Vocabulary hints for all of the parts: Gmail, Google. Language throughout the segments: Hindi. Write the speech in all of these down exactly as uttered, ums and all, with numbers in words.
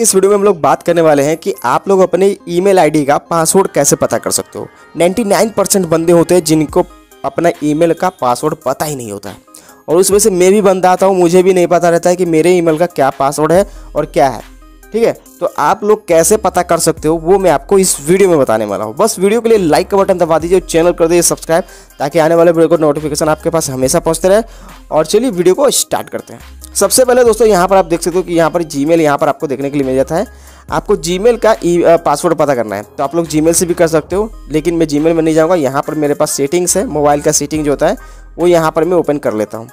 इस वीडियो में हम लोग बात करने वाले हैं कि आप लोग अपने ईमेल आईडी का पासवर्ड कैसे पता कर सकते हो। निन्यानवे परसेंट बंदे होते हैं जिनको अपना ईमेल का पासवर्ड पता ही नहीं होता है, और उसमें से मैं भी बंदा आता हूँ, मुझे भी नहीं पता रहता है कि मेरे ईमेल का क्या पासवर्ड है और क्या है। ठीक है, तो आप लोग कैसे पता कर सकते हो वो मैं आपको इस वीडियो में बताने वाला हूँ। बस वीडियो के लिए लाइक का बटन दबा दीजिए और चैनल कर दीजिए सब्सक्राइब, ताकि आने वाले वीडियो को नोटिफिकेशन आपके पास हमेशा पहुँचते रहे। और चलिए वीडियो को स्टार्ट करते हैं। सबसे पहले दोस्तों यहाँ पर आप देख सकते हो कि यहाँ पर जीमेल यहाँ पर आपको देखने के लिए मिल जाता है। आपको जीमेल का पासवर्ड पता करना है तो आप लोग जीमेल से भी कर सकते हो, लेकिन मैं जीमेल में नहीं जाऊँगा। यहाँ पर मेरे पास सेटिंग्स है, मोबाइल का सेटिंग जो होता है वो यहाँ पर मैं ओपन कर लेता हूँ।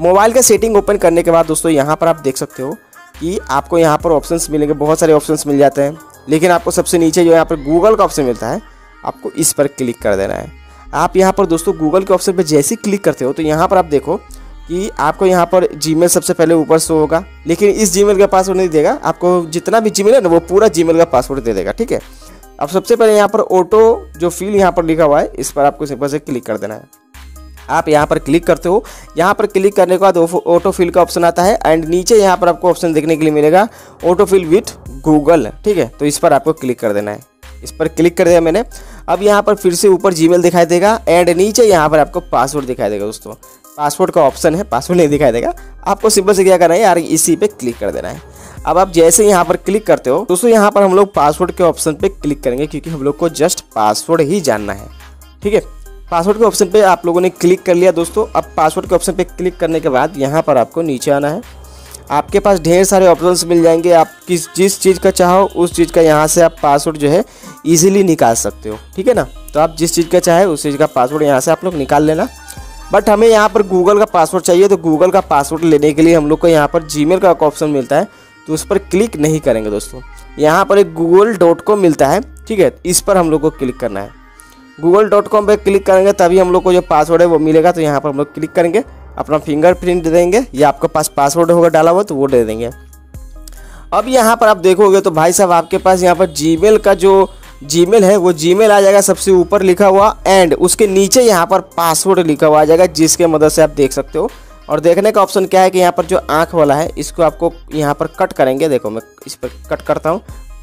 मोबाइल का सेटिंग ओपन करने के बाद दोस्तों यहाँ पर आप देख सकते हो कि आपको यहाँ पर ऑप्शंस मिलेंगे, बहुत सारे ऑप्शंस मिल जाते हैं, लेकिन आपको सबसे नीचे जो यहाँ पर गूगल का ऑप्शन मिलता है आपको इस पर क्लिक कर देना है। आप यहाँ पर दोस्तों गूगल के ऑप्शन पर जैसे ही क्लिक करते हो तो यहाँ पर आप देखो कि आपको यहाँ पर जीमेल सबसे पहले ऊपर शो होगा, लेकिन इस जीमेल का पासवर्ड नहीं देगा। आपको जितना भी जीमेल है ना वो पूरा जीमेल का पासवर्ड दे देगा। ठीक है, अब सबसे पहले यहाँ पर ऑटो जो फील यहाँ पर लिखा हुआ है इस पर आपको सिंपल से क्लिक कर देना है। आप यहाँ पर क्लिक करते हो, यहाँ पर क्लिक करने के बाद ऑटो फिल का ऑप्शन आता है एंड नीचे यहाँ पर आपको ऑप्शन देखने के लिए मिलेगा ऑटो फिल विथ गूगल। ठीक है, तो इस पर आपको क्लिक कर देना है। इस पर क्लिक कर दिया मैंने। अब यहाँ पर फिर से ऊपर जीमेल दिखाई देगा एंड नीचे यहाँ पर आपको पासवर्ड दिखाई देगा। दोस्तों पासवर्ड का ऑप्शन है, पासवर्ड नहीं दिखाई देगा। आपको सिंपल से क्या करना है यार, इसी पर क्लिक कर देना है। अब आप जैसे यहाँ पर क्लिक करते हो दोस्तों यहाँ पर हम लोग पासवर्ड के ऑप्शन पर क्लिक करेंगे, क्योंकि हम लोग को जस्ट पासवर्ड ही जानना है। ठीक है, पासवर्ड के ऑप्शन पे आप लोगों ने क्लिक कर लिया दोस्तों। अब पासवर्ड के ऑप्शन पे क्लिक करने के बाद यहाँ पर आपको नीचे आना है। आपके पास ढेर सारे ऑप्शंस मिल जाएंगे, आप किस जिस चीज़ का चाहो उस चीज़ का यहाँ से आप पासवर्ड जो है इजीली निकाल सकते हो। ठीक है ना, तो आप जिस चीज़ का चाहे उस चीज़ का पासवर्ड यहाँ से आप लोग निकाल लेना। बट हमें यहाँ पर गूगल का पासवर्ड चाहिए, तो गूगल का पासवर्ड लेने के लिए हम लोग को यहाँ पर जीमेल का ऑप्शन मिलता है, तो उस पर क्लिक नहीं करेंगे दोस्तों। यहाँ पर एक गूगल डॉट कॉम मिलता है, ठीक है, इस पर हम लोग को क्लिक करना है। गूगल डॉट कॉम पर क्लिक करेंगे तभी हम लोग को जो पासवर्ड है वो मिलेगा। तो यहाँ पर हम लोग क्लिक करेंगे, अपना फिंगरप्रिंट दे देंगे, या आपके पास पासवर्ड होगा डाला हुआ तो वो दे देंगे। अब यहाँ पर आप देखोगे तो भाई साहब आपके पास यहाँ पर जीमेल का जो जीमेल है वो जीमेल आ जाएगा सबसे ऊपर लिखा हुआ एंड उसके नीचे यहाँ पर पासवर्ड लिखा हुआ आ जाएगा, जिसके मदद से आप देख सकते हो। और देखने का ऑप्शन क्या है कि यहाँ पर जो आँख वाला है इसको आपको यहाँ पर कट करेंगे। देखो मैं इस पर कट करता हूँ,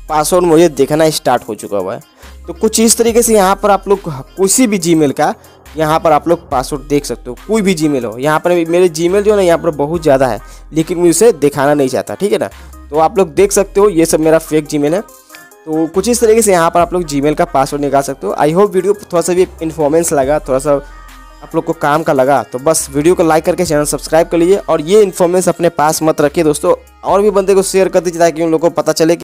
पासवर्ड मुझे देखना स्टार्ट हो चुका हुआ है। तो कुछ इस तरीके से यहाँ पर आप लोग किसी भी जीमेल का यहाँ पर आप लोग पासवर्ड देख सकते हो, कोई भी जीमेल हो। यहाँ पर मेरे जीमेल जो है ना यहाँ पर बहुत ज़्यादा है, लेकिन मैं उसे दिखाना नहीं चाहता। ठीक है ना, तो आप लोग देख सकते हो ये सब मेरा फेक जीमेल है। तो कुछ इस तरीके से यहाँ पर आप लोग जीमेल का पासवर्ड निकाल सकते हो। आई होप वीडियो थोड़ा सा भी इन्फॉर्मेंस लगा, थोड़ा सा आप लोग को काम का लगा, तो बस वीडियो को लाइक करके चैनल सब्सक्राइब कर लीजिए और ये इन्फॉर्मेंस अपने पास मत रखिए दोस्तों। और भी बंदे को शेयर कर दीजिए ताकि उन लोगों को पता चले।